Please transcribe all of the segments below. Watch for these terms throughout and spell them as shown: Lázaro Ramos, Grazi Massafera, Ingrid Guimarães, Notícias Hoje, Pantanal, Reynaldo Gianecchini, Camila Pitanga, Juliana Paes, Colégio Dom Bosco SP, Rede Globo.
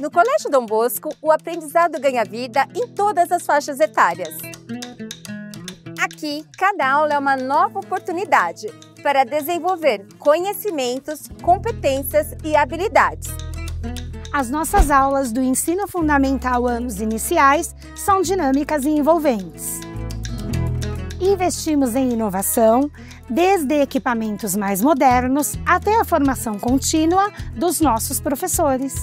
No Colégio Dom Bosco, o aprendizado ganha vida em todas as faixas etárias. Aqui, cada aula é uma nova oportunidade para desenvolver conhecimentos, competências e habilidades. As nossas aulas do Ensino Fundamental Anos Iniciais são dinâmicas e envolventes. Investimos em inovação, desde equipamentos mais modernos até a formação contínua dos nossos professores.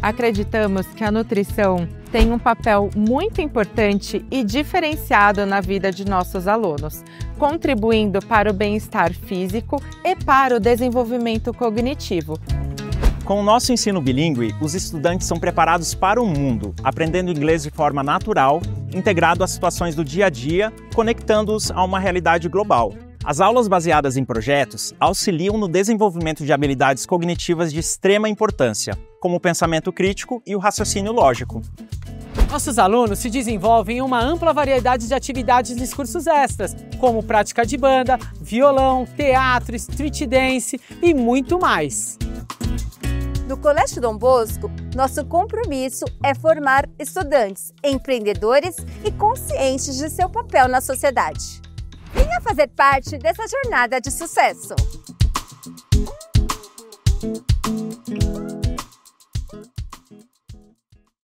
Acreditamos que a nutrição tem um papel muito importante e diferenciado na vida de nossos alunos, contribuindo para o bem-estar físico e para o desenvolvimento cognitivo. Com o nosso ensino bilíngue, os estudantes são preparados para o mundo, aprendendo inglês de forma natural, integrado às situações do dia a dia, conectando-os a uma realidade global. As aulas baseadas em projetos auxiliam no desenvolvimento de habilidades cognitivas de extrema importância, como o pensamento crítico e o raciocínio lógico. Nossos alunos se desenvolvem em uma ampla variedade de atividades nos cursos extras, como prática de banda, violão, teatro, street dance e muito mais. No Colégio Dom Bosco, nosso compromisso é formar estudantes, empreendedores e conscientes de seu papel na sociedade. Venha fazer parte dessa jornada de sucesso!